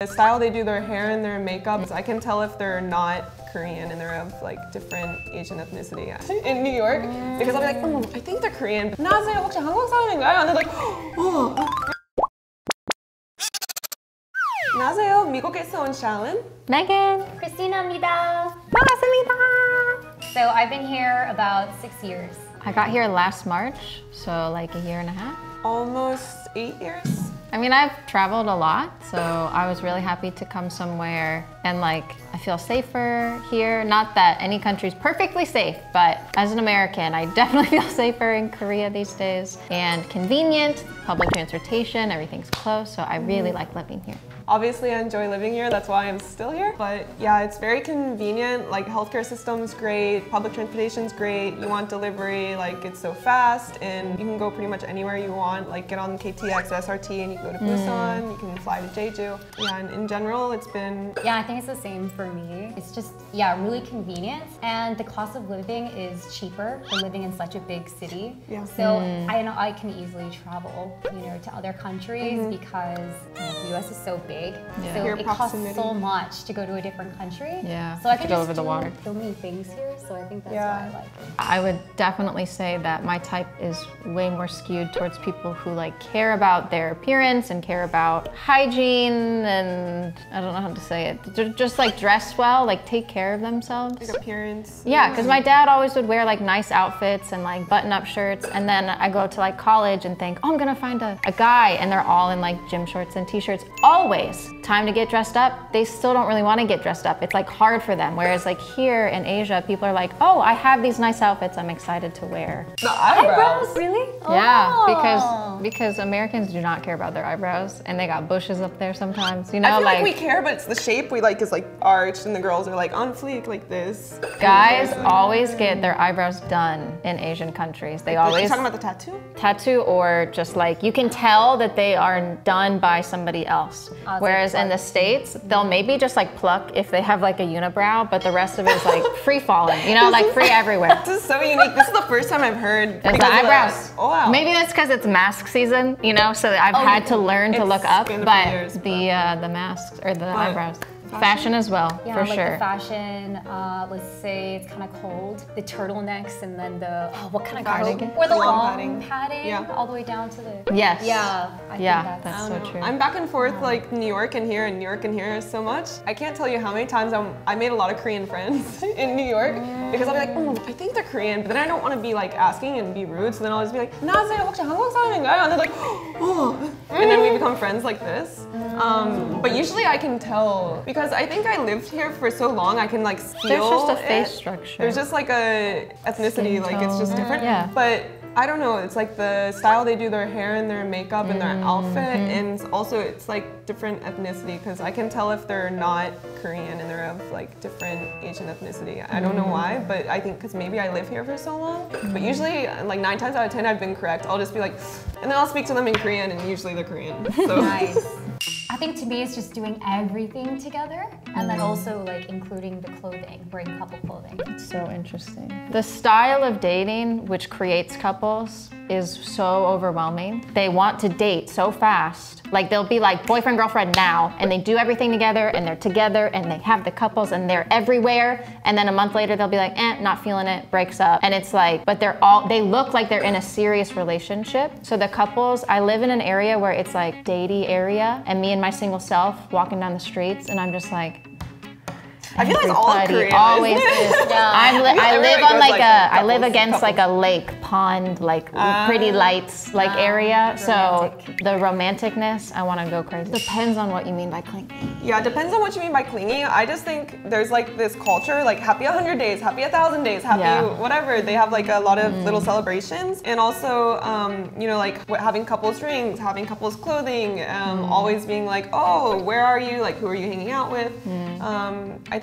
The style they do their hair and their makeup, I can tell if they're not Korean and they're of like different Asian ethnicity in New York because I'll be like, oh, I think they're Korean. 안녕하세요, 혹시 한국 사람인가요? And they're like, oh. 안녕하세요, 미국에서 온 샬은 메간, 크리스티나입니다. 반갑습니다. So I've been here about 6 years. I got here last March, so like a year and a half. Almost 8 years. I mean, I've traveled a lot, so I was really happy to come somewhere and like, I feel safer here. Not that any country's perfectly safe, but as an American, I definitely feel safer in Korea these days. And convenient, public transportation, everything's close, so I really like living here. Obviously, I enjoy living here, that's why I'm still here. But yeah, it's very convenient, like healthcare system's great, public transportation's great, you want delivery, like it's so fast, and you can go pretty much anywhere you want, like get on KTX, SRT, and you can go to Busan, you can fly to Jeju. Yeah, and in general, it's been... Yeah, I think it's the same for me. It's just, yeah, really convenient, and the cost of living is cheaper than living in such a big city. Yeah. So I know I can easily travel, you know, to other countries because the US is so big. Yeah. So it costs so much to go to a different country. Yeah, so I can just go over the water. So many things here, so I think that's why I like it. I would definitely say that my type is way more skewed towards people who like care about their appearance and care about hygiene and I don't know how to say it. Just like dress well, like take care of themselves. Like appearance. Yeah, because my dad always would wear like nice outfits and like button-up shirts, and then I go to like college and think, oh, I'm gonna find a guy, and they're all in like gym shorts and t-shirts always. Time to get dressed up, they still don't really want to get dressed up. It's like hard for them. Whereas like here in Asia, people are like, oh, I have these nice outfits I'm excited to wear. The eyebrows? Really? Yeah, oh. because Americans do not care about their eyebrows and they got bushes up there sometimes, you know? I feel like we care, but it's the shape we like is like arched and the girls are like on fleek like this. Guys always get their eyebrows done in Asian countries. They like, always... You're talking about the tattoo? Tattoo or just like, you can tell that they are done by somebody else. Whereas in the States, they'll maybe just like pluck if they have like a unibrow, but the rest of it is like free falling, you know, like free everywhere. This is so unique. This is the first time I've heard. It's the eyebrows. Oh, wow. Maybe that's because it's mask season, you know, so I've had to learn to look up, but years, the masks or the eyebrows. Fashion as well, yeah, for like sure. The fashion, let's say it's kind of cold, the turtlenecks and then the, oh, what kind of cardigan? Or the long padding, yeah. All the way down to the... Yes. Yeah, I think that's so true. I'm back and forth like New York and here and New York and here so much. I can't tell you how many times I made a lot of Korean friends in New York because I'll be like, I think they're Korean, but then I don't want to be like asking and be rude, so then I'll just be like, 안녕하세요, 혹시 한국 사람인가요? And they're like, oh. And then we become friends like this. But usually I can tell because I think I lived here for so long I can like feel there's just a face structure. There's just like a ethnicity, like it's just different. Yeah. But I don't know, it's like the style they do their hair and their makeup and their outfit, and also it's like different ethnicity because I can tell if they're not Korean and they're of like different Asian ethnicity. I don't know why, but I think because maybe I live here for so long. But usually like 9 times out of 10 I've been correct. I'll just be like, and then I'll speak to them in Korean and usually they're Korean. So. Nice. I think to me it's just doing everything together and then also like including the clothing, wearing couple clothing. It's so interesting. The style of dating which creates couples is so overwhelming. They want to date so fast. Like they'll be like boyfriend, girlfriend now, and they do everything together and they're together and they have the couples and they're everywhere. And then a month later they'll be like, eh, not feeling it, breaks up. And it's like, but they're all, they look like they're in a serious relationship. So the couples, I live in an area where it's like datey area and me and my single self walking down the streets and I'm just like, I feel like all of Korea always is. Yeah. I live on like I live against like a lake, pond, like pretty lights, like area. Romantic. So the romanticness, I want to go crazy. Depends on what you mean by clingy. Yeah, it depends on what you mean by clingy. I just think there's like this culture, like happy 100 days, happy 1,000 days, happy whatever. They have like a lot of little celebrations, and also you know, like having couples rings, having couples clothing, always being like, oh, where are you? Like, who are you hanging out with?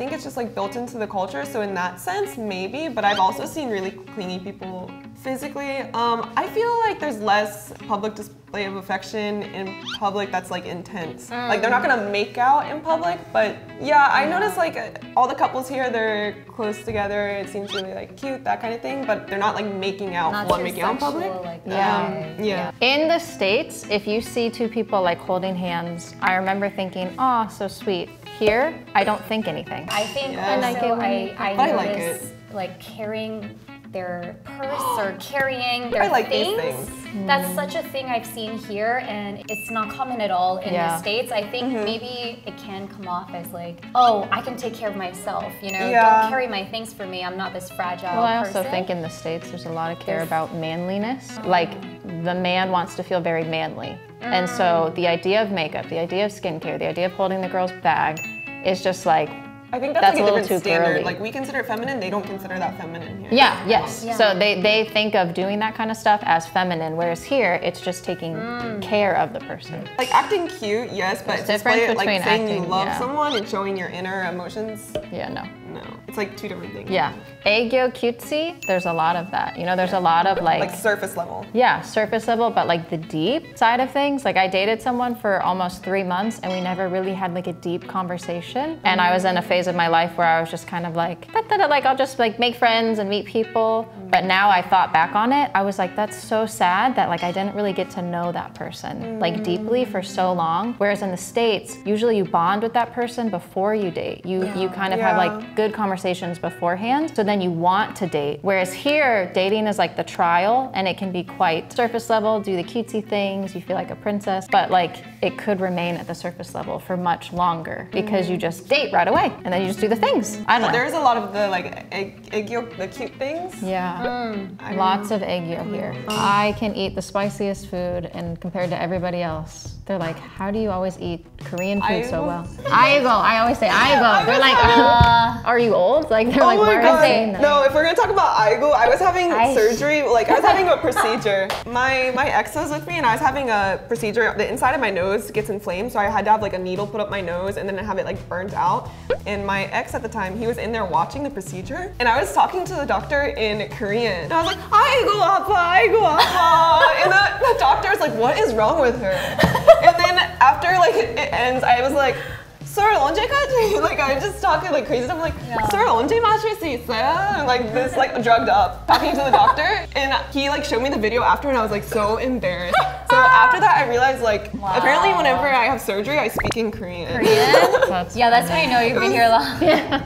I think it's just like built into the culture, so in that sense, maybe, but I've also seen really clingy people Physically, I feel like there's less public display of affection in public that's like intense. Like they're not gonna make out in public, but yeah, I noticed like all the couples here, they're close together. It seems really like cute, that kind of thing, but they're not like making out, not making out in public. Like that. Yeah. In the States, if you see two people like holding hands, I remember thinking, oh, so sweet. Here, I don't think anything. I think also I like it. Like carrying their purse or carrying their things. That's such a thing I've seen here, and it's not common at all in the States. I think maybe it can come off as like, oh, I can take care of myself, you know, don't carry my things for me, I'm not this fragile person. Well, I also think in the States there's a lot of care about manliness. Like, the man wants to feel very manly. And so the idea of makeup, the idea of skincare, the idea of holding the girl's bag is just like, I think that's like a different standard. Girly. Like we consider it feminine, they don't consider that feminine here. Yeah, yes. Yeah. So they think of doing that kind of stuff as feminine, whereas here it's just taking care of the person. Like acting cute, yes, but display it, like saying you love someone and showing your inner emotions. Yeah, no. No, it's like two different things. Yeah, aegyo cutesy, there's a lot of that. You know, there's a lot of like surface level. Yeah, surface level, but like the deep side of things. Like I dated someone for almost 3 months and we never really had like a deep conversation. And I was in a phase of my life where I was just kind of like, like I'll just like make friends and meet people. But now I thought back on it, I was like, that's so sad that like I didn't really get to know that person like deeply for so long. Whereas in the States, usually you bond with that person before you date. You kind of have like good conversations beforehand, so then you want to date. Whereas here, dating is like the trial and it can be quite surface level, do the cutesy things, you feel like a princess, but like it could remain at the surface level for much longer because you just date right away. And then you just do the things. I don't know. There's a lot of the like aegyo, the cute things. Yeah, lots of aegyo here. I can eat the spiciest food, and compared to everybody else, they're like, how do you always eat Korean food so well? Aigo, I always say aigo. They're like, are you old? Like they're like, where are they? No, if we're gonna talk about aigo, I was having surgery. Like I was having a procedure. My ex was with me, and I was having a procedure. The inside of my nose gets inflamed, so I had to have like a needle put up my nose, and then have it like burnt out. And my ex at the time, he was in there watching the procedure, and I was talking to the doctor in Korean. And I was like, aigo apa, and the doctor was like, what is wrong with her? And then after like it ends, I was like, sir, 언제까지? Like I'm just talking like crazy stuff. I'm like, sir, 언제 마실 수 있어요? Like this, like drugged up, talking to the doctor, and he like showed me the video after, and I was like so embarrassed. So after that, I realized like apparently whenever I have surgery, I speak in Korean. That's that's how you know you've been here long.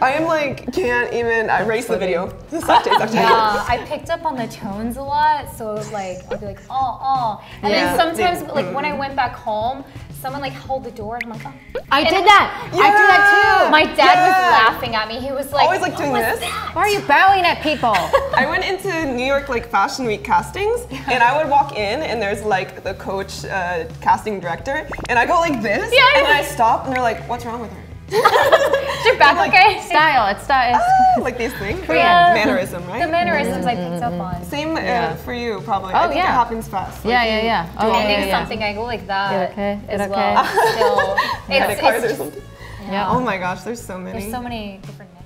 I am like can't even erase the video. Yeah, I picked up on the tones a lot, so it was like I'd be like oh, and then sometimes like when I went back home, someone like held the door, and I'm like, oh. I did that. I do that too. My dad was laughing at me. He was like, always like doing this. Why are you bowing at people? I went into New York like Fashion Week castings, and I would walk in, and there's like the coach, casting director, and I go like this, and then I stop, and they're like, what's wrong with her? Is your back okay? Style, it's style. Oh, like these things. Yeah. Mannerism, right? The mannerisms I picked up on. Same for you, probably. Oh, I think it happens fast. Like, yeah. Oh, doing something, I go like that. As well. Still, it's just, yeah. Oh my gosh, there's so many. There's so many different.